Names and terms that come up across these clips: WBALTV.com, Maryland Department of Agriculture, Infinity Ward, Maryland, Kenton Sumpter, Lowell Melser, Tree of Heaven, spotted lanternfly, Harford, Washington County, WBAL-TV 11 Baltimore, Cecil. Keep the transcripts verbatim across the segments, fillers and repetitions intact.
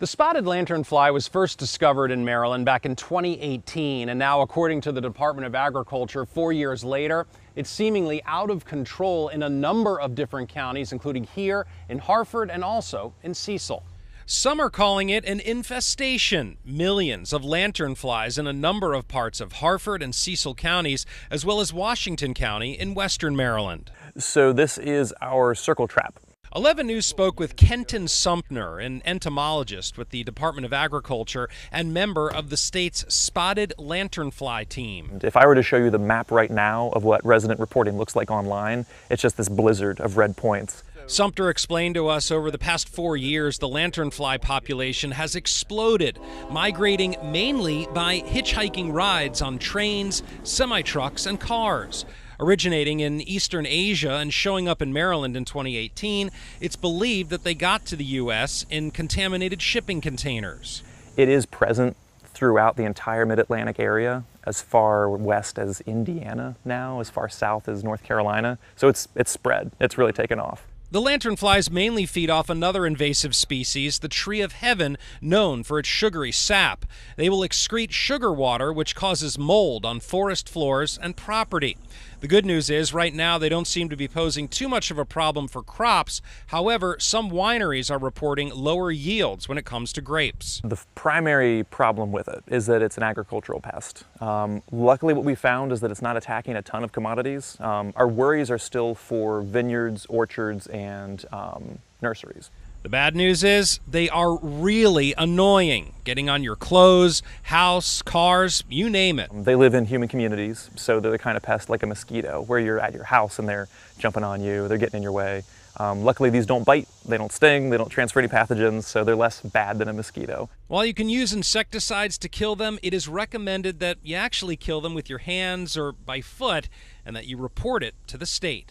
The spotted lanternfly was first discovered in Maryland back in twenty eighteen, and now, according to the Department of Agriculture, four years later, it's seemingly out of control in a number of different counties, including here in Harford and also in Cecil. Some are calling it an infestation. Millions of lanternflies in a number of parts of Harford and Cecil counties, as well as Washington County in western Maryland. So this is our circle trap. eleven news spoke with Kenton Sumpter, an entomologist with the Department of Agriculture and member of the state's spotted lanternfly team. If I were to show you the map right now of what resident reporting looks like online, it's just this blizzard of red points. Sumpter explained to us over the past four years the lanternfly population has exploded, migrating mainly by hitchhiking rides on trains, semi-trucks, and cars. Originating in Eastern Asia and showing up in Maryland in twenty eighteen, it's believed that they got to the U S in contaminated shipping containers. It is present throughout the entire mid-Atlantic area, as far west as Indiana now, as far south as North Carolina. So it's, it's spread. It's really taken off. The lanternflies mainly feed off another invasive species, the Tree of Heaven, known for its sugary sap. They will excrete sugar water, which causes mold on forest floors and property. The good news is, right now, they don't seem to be posing too much of a problem for crops. However, some wineries are reporting lower yields when it comes to grapes. The primary problem with it is that it's an agricultural pest. Um, luckily, what we found is that it's not attacking a ton of commodities. Um, our worries are still for vineyards, orchards, and and um, nurseries. The bad news is they are really annoying, getting on your clothes, house, cars, you name it. They live in human communities, so they're the kind of pest like a mosquito, where you're at your house and they're jumping on you, they're getting in your way. Um, luckily, these don't bite, they don't sting, they don't transfer any pathogens, so they're less bad than a mosquito. While you can use insecticides to kill them, it is recommended that you actually kill them with your hands or by foot, and that you report it to the state.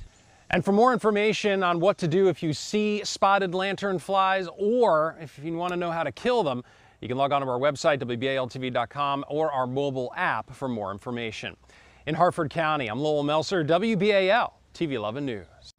And for more information on what to do if you see spotted lanternflies, or if you want to know how to kill them, you can log on to our website, W B A L T V dot com, or our mobile app for more information. In Harford County, I'm Lowell Melser, W B A L T V eleven News.